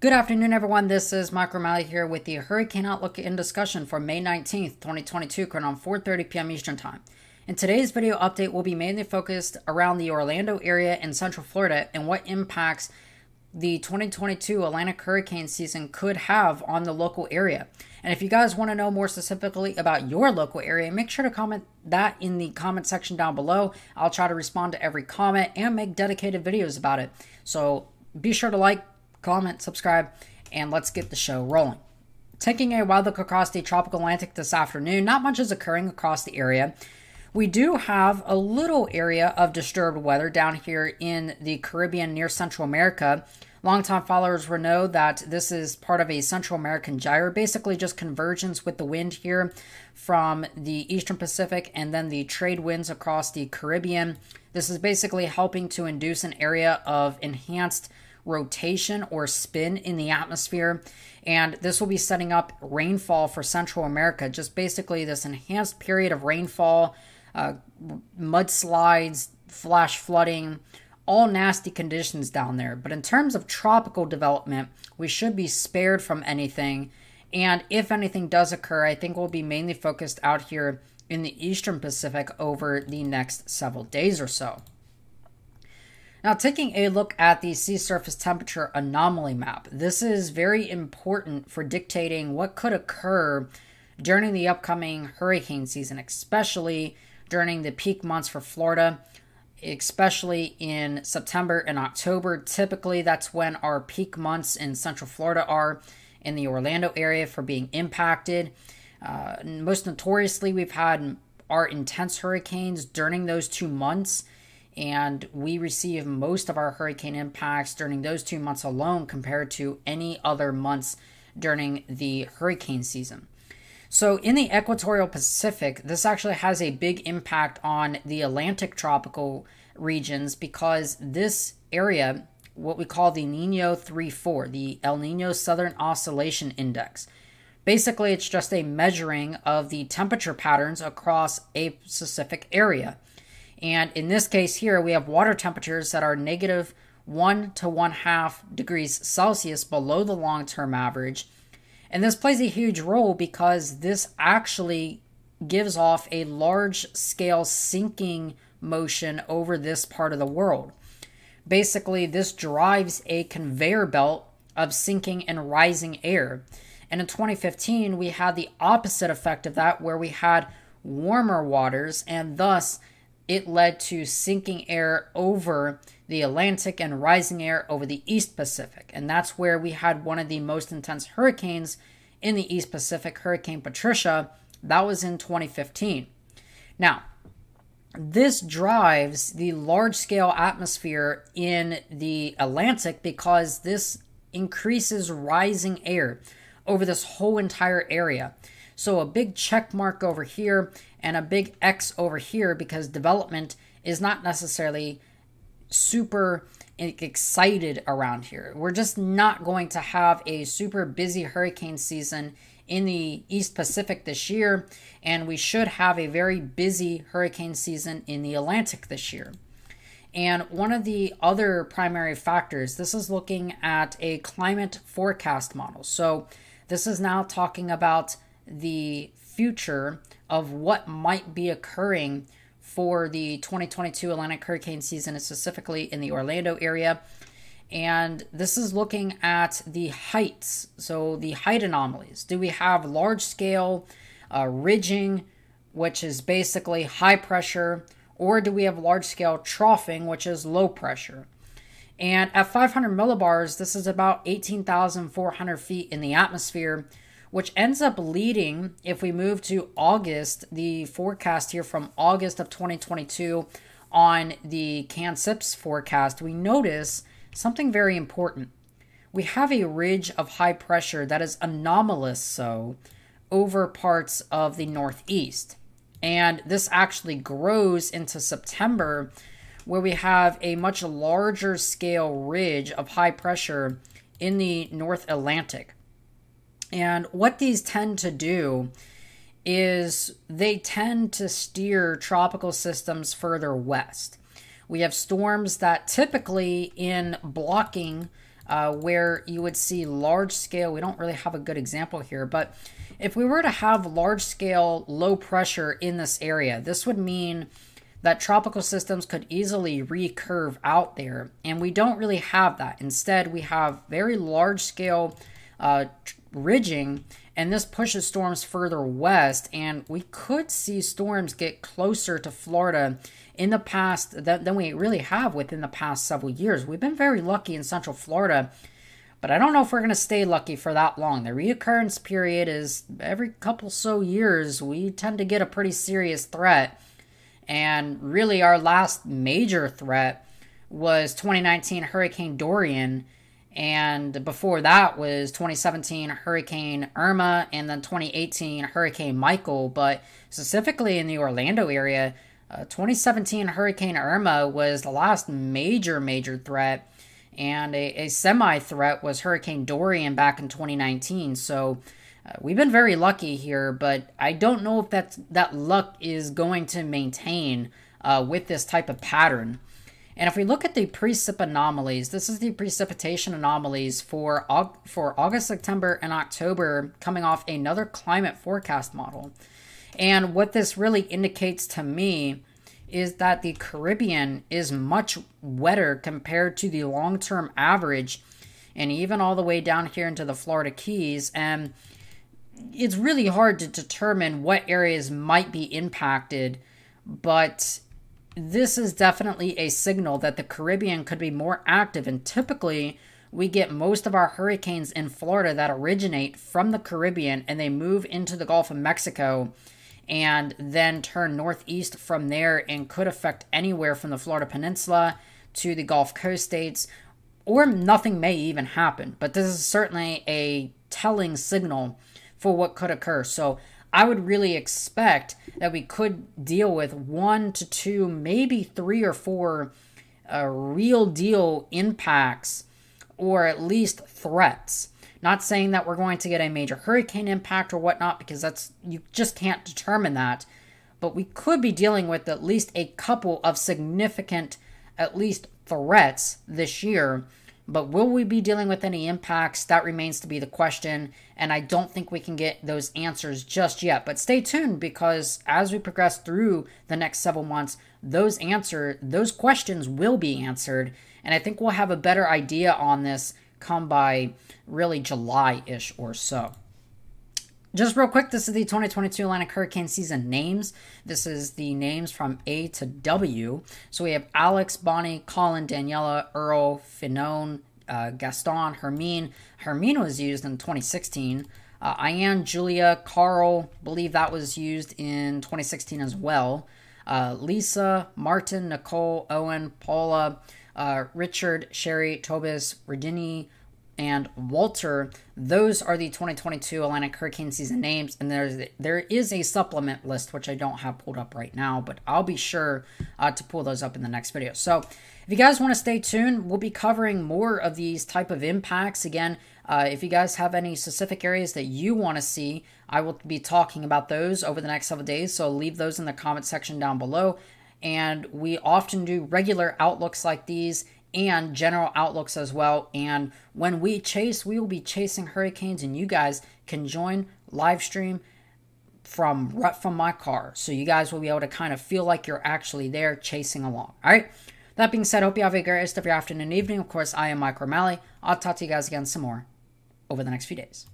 Good afternoon, everyone. This is Mike Remaley here with the Hurricane Outlook and Discussion for May 19th, 2022, current on 4:30 p.m. Eastern Time. In today's video update, we'll be mainly focused around the Orlando area and Central Florida and what impacts the 2022 Atlantic hurricane season could have on the local area. And if you guys want to know more specifically about your local area, make sure to comment that in the comment section down below. I'll try to respond to every comment and make dedicated videos about it. So be sure to like, comment, subscribe, and let's get the show rolling. Taking a wild look across the tropical Atlantic this afternoon, not much is occurring across the area. We do have a little area of disturbed weather down here in the Caribbean near Central America. Longtime followers will know that this is part of a Central American gyre, basically just convergence with the wind here from the Eastern Pacific and then the trade winds across the Caribbean. This is basically helping to induce an area of enhanced rotation or spin in the atmosphere, and this will be setting up rainfall for Central America, just basically this enhanced period of rainfall, mudslides, flash flooding, all nasty conditions down there. But in terms of tropical development, we should be spared from anything, and if anything does occur, I think we'll be mainly focused out here in the Eastern Pacific over the next several days or so. Now, taking a look at the sea surface temperature anomaly map, this is very important for dictating what could occur during the upcoming hurricane season, especially during the peak months for Florida, especially in September and October. Typically, that's when our peak months in Central Florida are in the Orlando area for being impacted. Most notoriously, we've had our intense hurricanes during those 2 months, and we receive most of our hurricane impacts during those 2 months alone compared to any other months during the hurricane season. So in the equatorial Pacific, this actually has a big impact on the Atlantic tropical regions because this area, what we call the Nino 3.4, the El Nino Southern Oscillation Index. Basically, it's just a measuring of the temperature patterns across a specific area. And in this case here, we have water temperatures that are -1 to 1.5 degrees Celsius below the long-term average. And this plays a huge role because this actually gives off a large-scale sinking motion over this part of the world. Basically, this drives a conveyor belt of sinking and rising air. And in 2015, we had the opposite effect of that, where we had warmer waters, and thus it led to sinking air over the Atlantic and rising air over the East Pacific. And that's where we had one of the most intense hurricanes in the East Pacific, Hurricane Patricia. That was in 2015. Now, this drives the large-scale atmosphere in the Atlantic because this increases rising air over this whole entire area. So a big check mark over here and a big X over here because development is not necessarily super excited around here. We're just not going to have a super busy hurricane season in the East Pacific this year, and we should have a very busy hurricane season in the Atlantic this year. And one of the other primary factors, this is looking at a climate forecast model. So this is now talking about the future of what might be occurring for the 2022 Atlantic hurricane season, specifically in the Orlando area. And this is looking at the heights, so the height anomalies. Do we have large-scale ridging, which is basically high pressure, or do we have large-scale troughing, which is low pressure? And at 500 millibars, this is about 18,400 feet in the atmosphere, which ends up leading, if we move to August, the forecast here from August of 2022 on the CANSIPS forecast, we notice something very important. We have a ridge of high pressure that is anomalous, so over parts of the Northeast. And this actually grows into September, where we have a much larger scale ridge of high pressure in the North Atlantic. And what these tend to do is they tend to steer tropical systems further west. We have storms that typically in blocking where you would see large scale. We don't really have a good example here, but if we were to have large scale low pressure in this area, this would mean that tropical systems could easily recurve out there. And we don't really have that. Instead, we have very large scale ridging, and this pushes storms further west, and we could see storms get closer to Florida in the past than we really have within the past several years. We've been very lucky in Central Florida, but I don't know if we're going to stay lucky for that long. The reoccurrence period is every couple so years, we tend to get a pretty serious threat, and really our last major threat was 2019 Hurricane Dorian, and before that was 2017 Hurricane Irma, and then 2018 Hurricane Michael. But specifically in the Orlando area, 2017 Hurricane Irma was the last major threat, and a semi-threat was Hurricane Dorian back in 2019. So we've been very lucky here, but I don't know if that luck is going to maintain with this type of pattern. And if we look at the precip anomalies, this is the precipitation anomalies for August, September, and October coming off another climate forecast model. And what this really indicates to me is that the Caribbean is much wetter compared to the long-term average, and even all the way down here into the Florida Keys. And it's really hard to determine what areas might be impacted, but this is definitely a signal that the Caribbean could be more active, and typically we get most of our hurricanes in Florida that originate from the Caribbean and they move into the Gulf of Mexico and then turn northeast from there and could affect anywhere from the Florida Peninsula to the Gulf Coast states, or nothing may even happen. But this is certainly a telling signal for what could occur. So I would really expect that we could deal with 1 to 2, maybe 3 or 4 real deal impacts, or at least threats. Not saying that we're going to get a major hurricane impact or whatnot, because that's, you just can't determine that. But we could be dealing with at least a couple of significant, at least threats this year. But will we be dealing with any impacts? That remains to be the question, and I don't think we can get those answers just yet. But stay tuned, because as we progress through the next several months, those questions will be answered, and I think we'll have a better idea on this come by really July-ish or so. Just real quick, this is the 2022 Atlantic hurricane season names. This is the names from A to W. So we have Alex, Bonnie, Colin, Daniela, Earl, Finone, Gaston, Hermine. Hermine was used in 2016. Ian, Julia, Carl, believe that was used in 2016 as well. Lisa, Martin, Nicole, Owen, Paula, Richard, Sherry, Tobias, Regini, and Walter. Those are the 2022 Atlantic hurricane season names, and there is a supplement list which I don't have pulled up right now, but I'll be sure to pull those up in the next video. So if you guys want to stay tuned, we'll be covering more of these type of impacts. Again, if you guys have any specific areas that you want to see, I will be talking about those over the next several days, so leave those in the comment section down below. And we often do regular outlooks like these and general outlooks as well. And when we chase, we will be chasing hurricanes, and you guys can join live stream from my car. So you guys will be able to kind of feel like you're actually there chasing along. All right. That being said, hope you have a great rest of your afternoon and evening. Of course, I am Mike Remaley. I'll talk to you guys again some more over the next few days.